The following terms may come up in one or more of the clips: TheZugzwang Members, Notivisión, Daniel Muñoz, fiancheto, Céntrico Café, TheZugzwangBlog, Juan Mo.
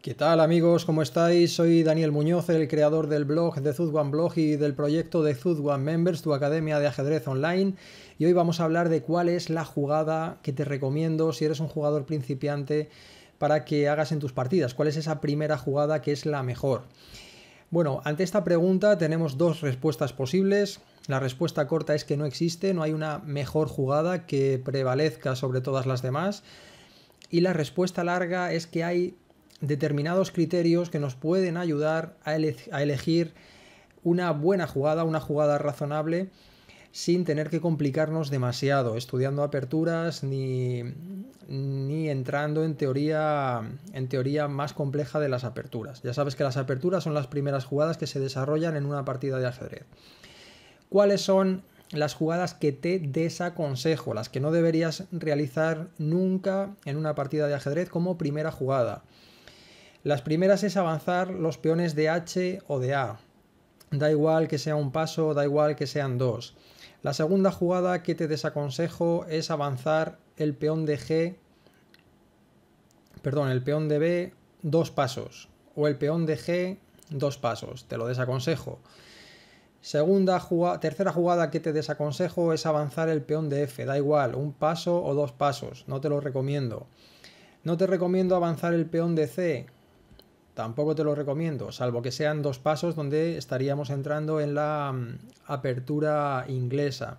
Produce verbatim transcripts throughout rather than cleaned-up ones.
¿Qué tal amigos? ¿Cómo estáis? Soy Daniel Muñoz, el creador del blog TheZugzwang Blog y del proyecto TheZugzwang Members, tu academia de ajedrez online, y hoy vamos a hablar de cuál es la jugada que te recomiendo si eres un jugador principiante para que hagas en tus partidas, cuál es esa primera jugada que es la mejor. Bueno, ante esta pregunta tenemos dos respuestas posibles. La respuesta corta es que no existe, no hay una mejor jugada que prevalezca sobre todas las demás, y la respuesta larga es que hay determinados criterios que nos pueden ayudar a, ele a elegir una buena jugada, una jugada razonable, sin tener que complicarnos demasiado, estudiando aperturas ni, ni entrando en teoría, en teoría más compleja de las aperturas. Ya sabes que las aperturas son las primeras jugadas que se desarrollan en una partida de ajedrez. ¿Cuáles son las jugadas que te desaconsejo, las que no deberías realizar nunca en una partida de ajedrez como primera jugada? Las primeras es avanzar los peones de H o de A. Da igual que sea un paso, da igual que sean dos. La segunda jugada que te desaconsejo es avanzar el peón de G, perdón, el peón de B dos pasos, o el peón de G dos pasos, te lo desaconsejo. Segunda jugada, tercera jugada que te desaconsejo es avanzar el peón de F, da igual, un paso o dos pasos, no te lo recomiendo. No te recomiendo avanzar el peón de C. Tampoco te lo recomiendo, salvo que sean dos pasos donde estaríamos entrando en la apertura inglesa.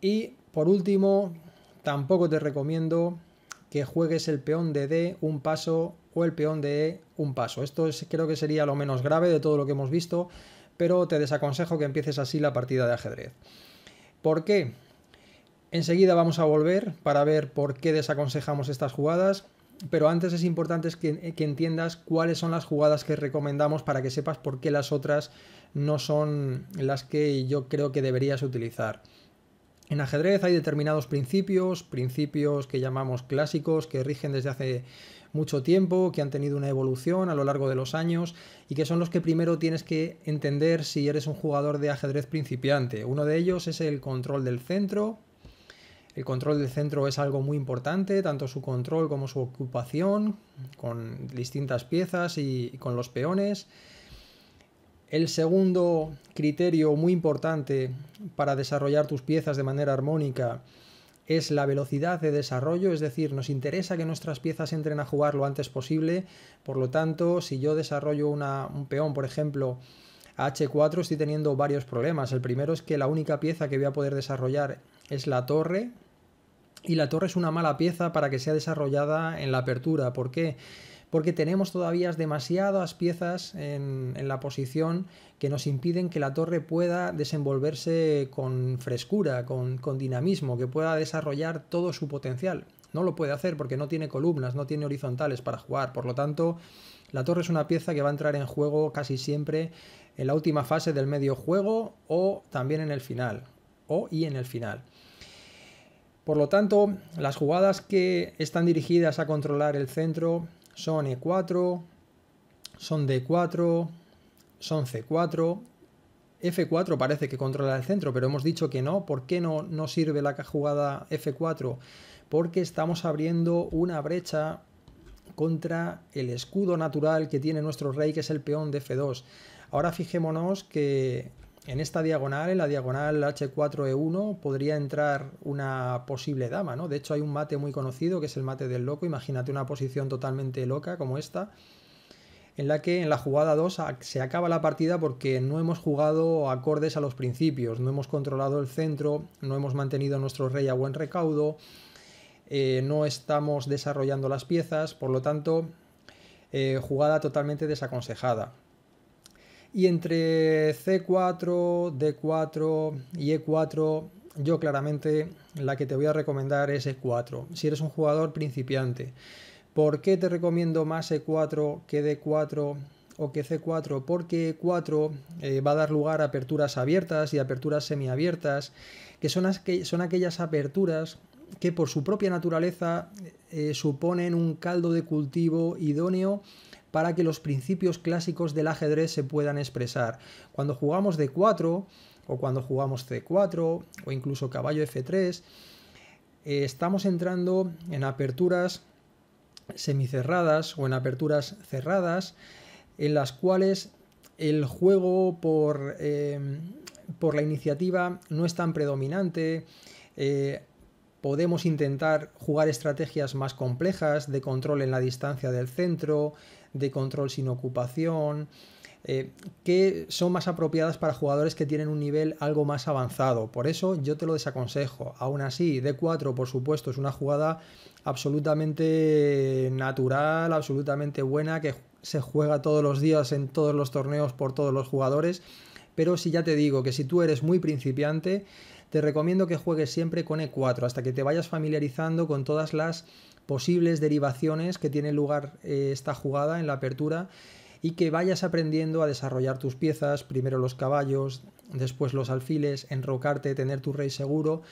Y por último, tampoco te recomiendo que juegues el peón de D un paso o el peón de E un paso. Esto es, creo que sería lo menos grave de todo lo que hemos visto, pero te desaconsejo que empieces así la partida de ajedrez. ¿Por qué? Enseguida vamos a volver para ver por qué desaconsejamos estas jugadas. Pero antes es importante que, que entiendas cuáles son las jugadas que recomendamos para que sepas por qué las otras no son las que yo creo que deberías utilizar. En ajedrez hay determinados principios, principios que llamamos clásicos, que rigen desde hace mucho tiempo, que han tenido una evolución a lo largo de los años y que son los que primero tienes que entender si eres un jugador de ajedrez principiante. Uno de ellos es el control del centro. El control del centro es algo muy importante, tanto su control como su ocupación, con distintas piezas y con los peones. El segundo criterio muy importante para desarrollar tus piezas de manera armónica es la velocidad de desarrollo, es decir, nos interesa que nuestras piezas entren a jugar lo antes posible, por lo tanto, si yo desarrollo una, un peón, por ejemplo, a H cuatro, estoy teniendo varios problemas. El primero es que la única pieza que voy a poder desarrollar es la torre, y la torre es una mala pieza para que sea desarrollada en la apertura. ¿Por qué? Porque tenemos todavía demasiadas piezas en, en la posición que nos impiden que la torre pueda desenvolverse con frescura, con, con dinamismo, que pueda desarrollar todo su potencial. No lo puede hacer porque no tiene columnas, no tiene horizontales para jugar. Por lo tanto, la torre es una pieza que va a entrar en juego casi siempre en la última fase del medio juego o también en el final. O y en el final. Por lo tanto, las jugadas que están dirigidas a controlar el centro son E cuatro, son D cuatro, son C cuatro, F cuatro parece que controla el centro, pero hemos dicho que no. ¿Por qué no, no sirve la jugada F cuatro? Porque estamos abriendo una brecha contra el escudo natural que tiene nuestro rey, que es el peón de F dos. Ahora fijémonos que en esta diagonal, en la diagonal H cuatro E uno, podría entrar una posible dama, ¿no? De hecho, hay un mate muy conocido que es el mate del loco. Imagínate una posición totalmente loca como esta, en la que en la jugada dos se acaba la partida porque no hemos jugado acordes a los principios, no hemos controlado el centro, no hemos mantenido a nuestro rey a buen recaudo, eh, no estamos desarrollando las piezas, por lo tanto, eh, jugada totalmente desaconsejada. Y entre C cuatro, D cuatro y E cuatro, yo claramente la que te voy a recomendar es E cuatro, si eres un jugador principiante. ¿Por qué te recomiendo más E cuatro que D cuatro o que C cuatro? Porque E cuatro eh, va a dar lugar a aperturas abiertas y aperturas semiabiertas, que son, aqu son aquellas aperturas que por su propia naturaleza eh, suponen un caldo de cultivo idóneo para que los principios clásicos del ajedrez se puedan expresar. Cuando jugamos D cuatro, o cuando jugamos ce cuatro o incluso caballo efe tres, eh, estamos entrando en aperturas semicerradas o en aperturas cerradas en las cuales el juego por, eh, por la iniciativa no es tan predominante. Eh, podemos intentar jugar estrategias más complejas de control en la distancia del centro, de control sin ocupación, eh, que son más apropiadas para jugadores que tienen un nivel algo más avanzado. Por eso yo te lo desaconsejo. Aún así, de cuatro, por supuesto, es una jugada absolutamente natural, absolutamente buena, que se juega todos los días en todos los torneos por todos los jugadores. Pero si ya te digo que si tú eres muy principiante, te recomiendo que juegues siempre con e cuatro hasta que te vayas familiarizando con todas las posibles derivaciones que tiene lugar eh, esta jugada en la apertura, y que vayas aprendiendo a desarrollar tus piezas, primero los caballos, después los alfiles, enrocarte, tener tu rey seguro,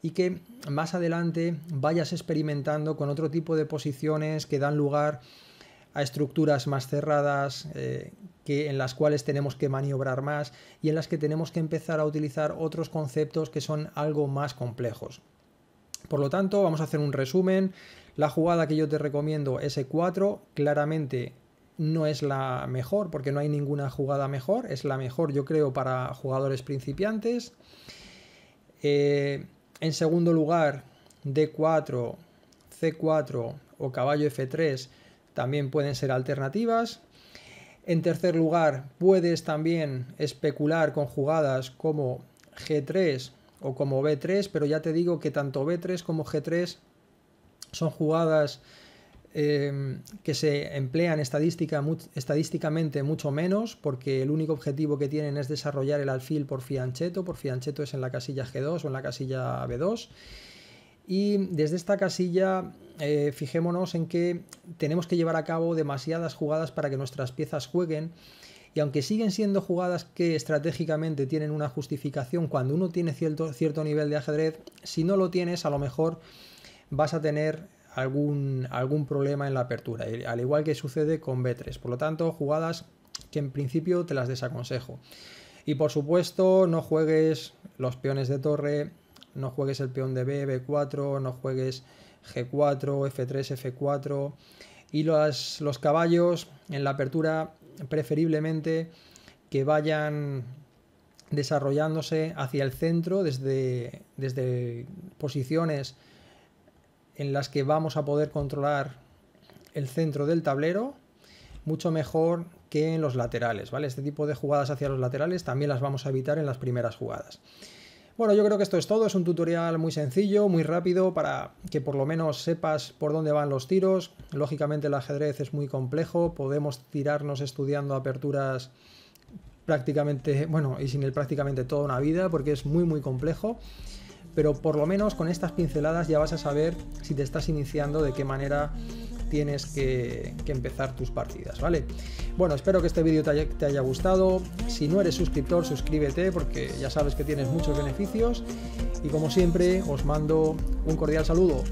y que más adelante vayas experimentando con otro tipo de posiciones que dan lugar a estructuras más cerradas, eh, que en las cuales tenemos que maniobrar más y en las que tenemos que empezar a utilizar otros conceptos que son algo más complejos. Por lo tanto, vamos a hacer un resumen. La jugada que yo te recomiendo es e cuatro, claramente no es la mejor porque no hay ninguna jugada mejor, es la mejor yo creo para jugadores principiantes. Eh, en segundo lugar, de cuatro, ce cuatro o caballo efe tres también pueden ser alternativas. En tercer lugar, puedes también especular con jugadas como ge tres o como be tres, pero ya te digo que tanto be tres como ge tres son jugadas eh, que se emplean estadística, mu estadísticamente mucho menos, porque el único objetivo que tienen es desarrollar el alfil por fiancheto. Por fiancheto es en la casilla ge dos o en la casilla be dos. Y desde esta casilla eh, fijémonos en que tenemos que llevar a cabo demasiadas jugadas para que nuestras piezas jueguen, y aunque siguen siendo jugadas que estratégicamente tienen una justificación cuando uno tiene cierto, cierto nivel de ajedrez, si no lo tienes a lo mejor vas a tener algún, algún problema en la apertura, al igual que sucede con be tres. Por lo tanto, jugadas que en principio te las desaconsejo. Y por supuesto, no juegues los peones de torre, no juegues el peón de B, be cuatro, no juegues ge cuatro, efe tres, efe cuatro. Y los, los caballos en la apertura, preferiblemente que vayan desarrollándose hacia el centro desde, desde posiciones en las que vamos a poder controlar el centro del tablero, mucho mejor que en los laterales, ¿vale? Este tipo de jugadas hacia los laterales también las vamos a evitar en las primeras jugadas. Bueno, yo creo que esto es todo, es un tutorial muy sencillo, muy rápido, para que por lo menos sepas por dónde van los tiros. Lógicamente el ajedrez es muy complejo, podemos tirarnos estudiando aperturas prácticamente, bueno, y sin él prácticamente toda una vida, porque es muy muy complejo, pero por lo menos con estas pinceladas ya vas a saber, si te estás iniciando, de qué manera tienes que, que empezar tus partidas, ¿vale? Bueno, espero que este vídeo te haya, te haya gustado. Si no eres suscriptor, suscríbete, porque ya sabes que tienes muchos beneficios, y como siempre os mando un cordial saludo.